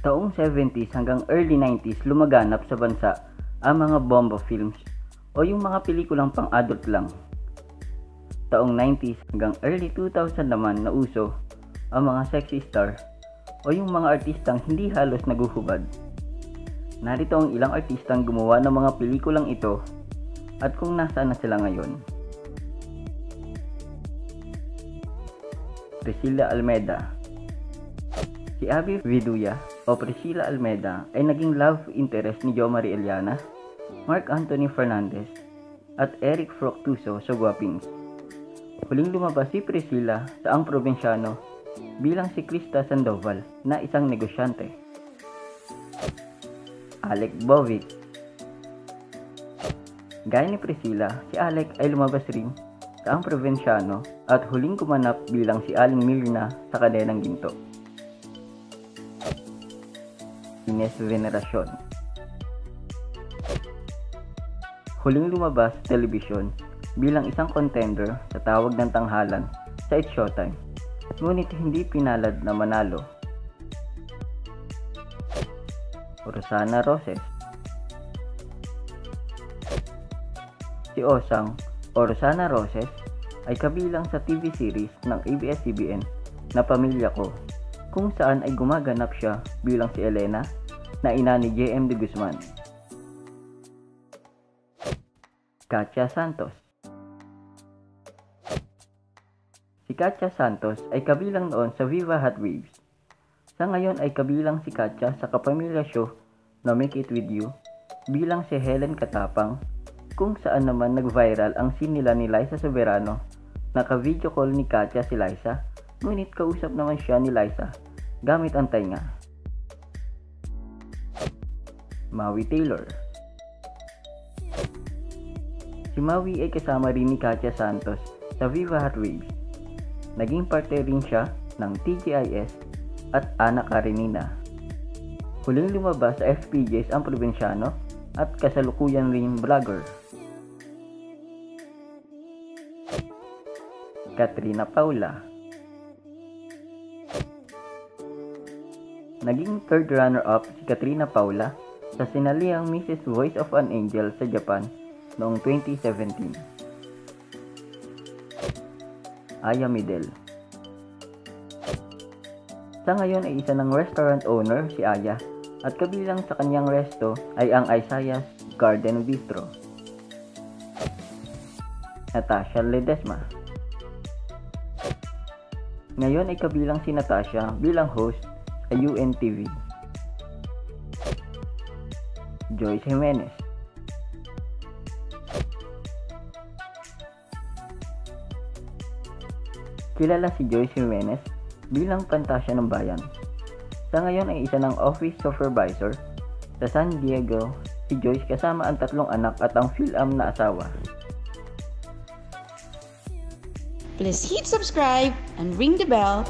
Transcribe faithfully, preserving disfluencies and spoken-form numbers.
Taong seventies hanggang early nineties lumaganap sa bansa ang mga bomba films o yung mga pelikulang pang-adult lang. Taong nineties hanggang early two thousand naman nauso ang mga sexy star o yung mga artistang hindi halos naguhubad. Narito ang ilang artistang gumawa ng mga pelikulang ito at kung nasaan na sila ngayon. Priscilla Almeda. Si Abby Viduya o Priscilla Almeda ay naging love interest ni Jo Marie Eliana, Mark Anthony Fernandez, at Eric Fructuso sa Guapings. Huling lumabas si Priscilla sa Ang Probensyano bilang si Krista Sandoval na isang negosyante. Alec Bovic. Gaya ni Priscilla, si Alec ay lumabas rin sa Ang Probensyano at huling kumanap bilang si Aling Mirna sa Kadenang Ginto. Ines Veneracion. Huling lumabas sa telebisyon bilang isang contender sa Tawag ng Tanghalan sa It's Showtime, ngunit hindi pinalad na manalo. Rosanna Roces. Si Osang o Rosanna Roces ay kabilang sa T V series ng A B S C B N na Pamilya Ko, kung saan ay gumaganap siya bilang si Elena na ina ni J M de Guzman. Katya Santos. Si Katya Santos ay kabilang noon sa Viva Hot Waves. Sa ngayon ay kabilang si Katya sa kapamilya show na Make It With You bilang si Helen Katapang, kung saan naman nag-viral ang scene nila ni Liza Soberano. Naka-video call ni Katya si Liza, ngunit kausap naman siya ni Liza gamit ang tainga. Maui Taylor. Si Maui ay kasama rin ni Katya Santos sa Viva Heartwaves. Naging parte rin siya ng T G I S at Ana Karenina. Huling lumabas sa F P J's Ang Probensyano at kasalukuyan rin vlogger. Katrina Paula. Naging third runner-up si Katrina Paula sa sinaliang Missus Voice of an Angel sa Japan noong twenty seventeen. Aya Midel. Sa ngayon ay isa ng restaurant owner si Aya at kabilang sa kanyang resto ay ang Isaiah's Garden Bistro. Natasha Ledesma. Ngayon ay kabilang si Natasha bilang host sa U N T V. Joyce Jimenez. Kilala si Joyce Jimenez bilang Pantasya ng Bayan. Sa ngayon ay isa ng office supervisor sa San Diego si Joyce kasama ang tatlong anak at ang Phil-am na asawa. Please hit subscribe and ring the bell.